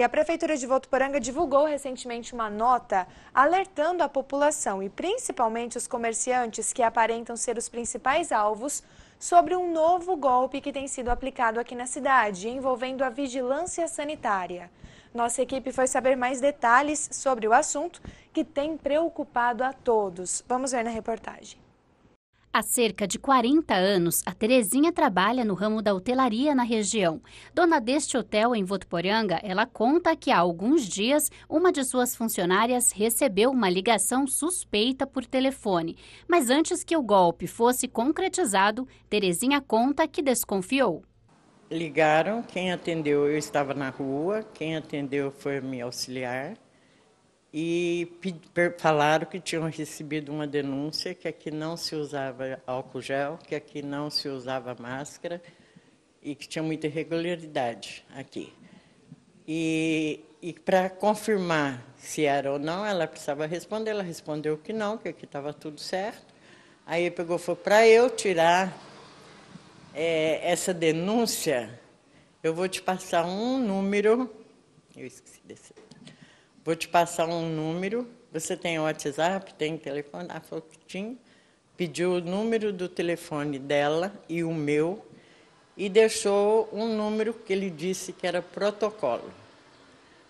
E a Prefeitura de Votuporanga divulgou recentemente uma nota alertando a população e principalmente os comerciantes que aparentam ser os principais alvos sobre um novo golpe que tem sido aplicado aqui na cidade, envolvendo a vigilância sanitária. Nossa equipe foi saber mais detalhes sobre o assunto que tem preocupado a todos. Vamos ver na reportagem. Há cerca de 40 anos, a Terezinha trabalha no ramo da hotelaria na região. Dona deste hotel em Votuporanga, ela conta que há alguns dias uma de suas funcionárias recebeu uma ligação suspeita por telefone. Mas antes que o golpe fosse concretizado, Terezinha conta que desconfiou. Ligaram, quem atendeu, eu estava na rua, quem atendeu foi a minha auxiliar. E falaram que tinham recebido uma denúncia que aqui não se usava álcool gel, que aqui não se usava máscara e que tinha muita irregularidade aqui. E para confirmar se era ou não, ela precisava responder. Ela respondeu que não, que aqui estava tudo certo. Aí pegou e falou, para eu tirar essa denúncia, eu vou te passar um número. Eu esqueci desse. Vou te passar um número, você tem WhatsApp, tem telefone? Ela falou que tinha, pediu o número do telefone dela e o meu, e deixou um número que ele disse que era protocolo,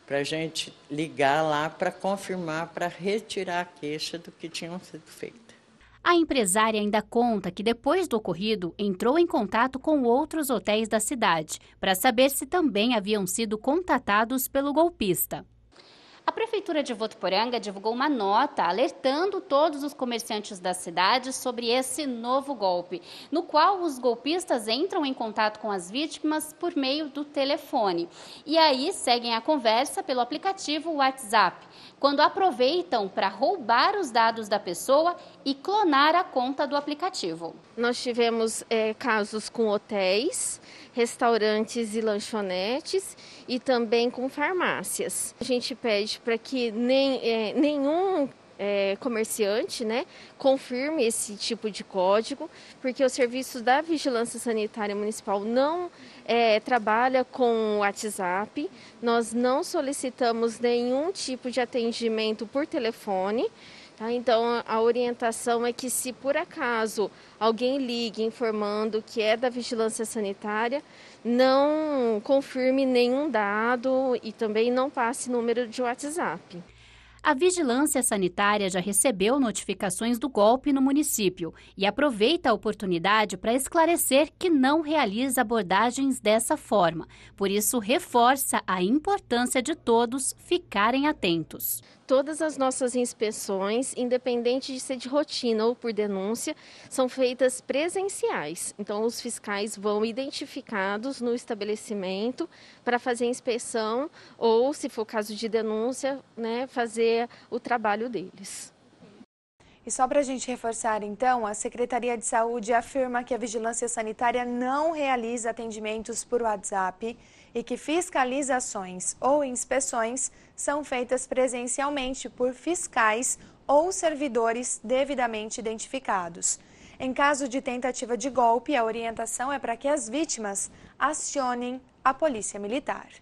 para a gente ligar lá para confirmar, para retirar a queixa do que tinha sido feito. A empresária ainda conta que depois do ocorrido, entrou em contato com outros hotéis da cidade, para saber se também haviam sido contatados pelo golpista. A Prefeitura de Votuporanga divulgou uma nota alertando todos os comerciantes da cidade sobre esse novo golpe, no qual os golpistas entram em contato com as vítimas por meio do telefone. E aí seguem a conversa pelo aplicativo WhatsApp, quando aproveitam para roubar os dados da pessoa e clonar a conta do aplicativo. Nós tivemos casos com hotéis, restaurantes e lanchonetes e também com farmácias. A gente pede para que nenhum comerciante, né, confirme esse tipo de código, porque os serviços da Vigilância Sanitária Municipal não trabalha com WhatsApp, nós não solicitamos nenhum tipo de atendimento por telefone, tá? Então a orientação é que se por acaso alguém ligue informando que é da Vigilância Sanitária, não confirme nenhum dado e também não passe número de WhatsApp. A Vigilância Sanitária já recebeu notificações do golpe no município e aproveita a oportunidade para esclarecer que não realiza abordagens dessa forma. Por isso, reforça a importância de todos ficarem atentos. Todas as nossas inspeções, independente de ser de rotina ou por denúncia, são feitas presenciais. Então, os fiscais vão identificados no estabelecimento para fazer a inspeção ou, se for caso de denúncia, né, fazer o trabalho deles. E só para a gente reforçar então, a Secretaria de Saúde afirma que a Vigilância Sanitária não realiza atendimentos por WhatsApp e que fiscalizações ou inspeções são feitas presencialmente por fiscais ou servidores devidamente identificados. Em caso de tentativa de golpe, a orientação é para que as vítimas acionem a Polícia Militar.